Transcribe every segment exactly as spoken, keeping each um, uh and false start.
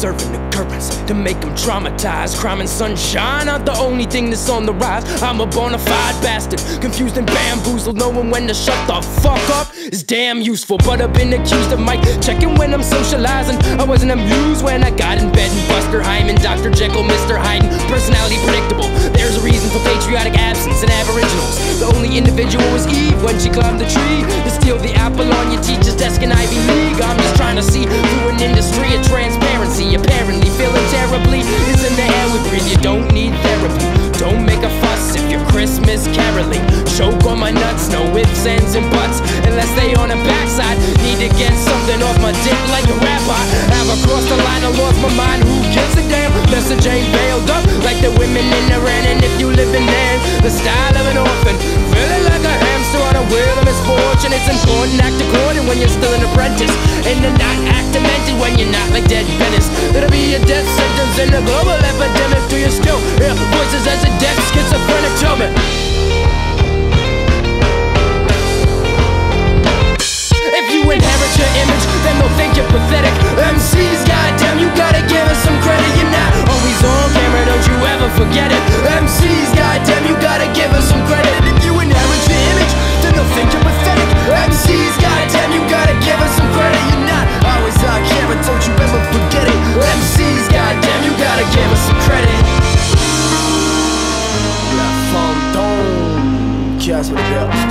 serving occurrence to make them traumatized. Crime and sunshine aren't the only thing that's on the rise. I'm a bona fide bastard, confused and bamboozled. Knowing when to shut the fuck up is damn useful. But I've been accused of mic checking when I'm socializing. I wasn't amused when I got in bed and Buster Hyman, Doctor Jekyll, Mister Hyde. Personality predictable, there's a reason for patriotic absence and aboriginals. The only individual was Eve when she climbed the tree to steal the apple on your teacher's desk in Ivy League. I'm just trying to see through an industry of transparency. Apparently feeling terribly is in the air we breathe. You don't need therapy, don't make a fuss if you're Christmas caroling. Choke on my nuts, no ifs, ands, and buts, unless they on a backside. Need to get something off my dick like a rabbi. Have I crossed the line or lost my mind? Who gives a damn? Lester Jane bailed up like the women in Iran. And if you live in there, the style of an orphan, feeling like a hamster on a wheel of misfortune. It's important to act according when you're still an apprentice, and to not act demented when you're not like Dead Venice. It'll be a death sentence and a global epidemic. Do you still hear voices as a deaf schizophrenic? Tell me. If you inherit your image, then they'll think you're pathetic. M Cs, goddamn, you gotta give us some credit. You're not always on camera, don't you ever forget it. M Cs, goddamn, you gotta give us some credit. If you inherit your image, then they'll think you're pathetic. M Cs, goddamn, you gotta give us some credit. You're not always on camera, don't you ever forget it. M Cs, goddamn, you gotta give us some credit. La fantôme casse le ghost.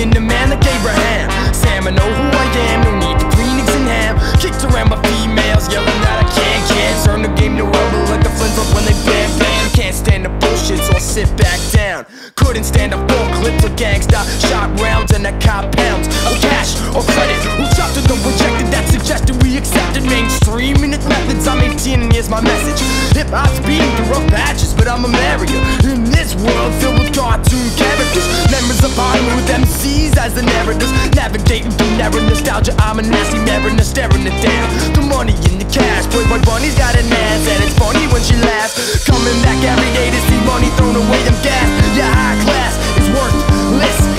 The man like Abraham, Sam, I know who I am. No need to Kleenex and ham. Kicked around by females, yelling that I can't, can't. Turn the game to rubble like a flint up when they bam, bam. Can't stand the bullshit, so I sit back down. Couldn't stand a forklift or gangsta shot rounds, and I cop pounds of cash or credit. Who chopped it or rejected that suggestion? We accepted mainstream in its methods. I'm eighteen and here's my message. Hip hop's beating through rough patches, but I'm a marrier in this world filled with cartoon characters. Members of Hollywood with M Cs as the narrators, navigating through narrow nostalgia. I'm a nasty mariner staring it down. The money in the cash, Playboy Bunny's got an ass, and it's funny when she laughs. Coming back every day to see money thrown away. I'm gassed. Yeah, high class is worthless.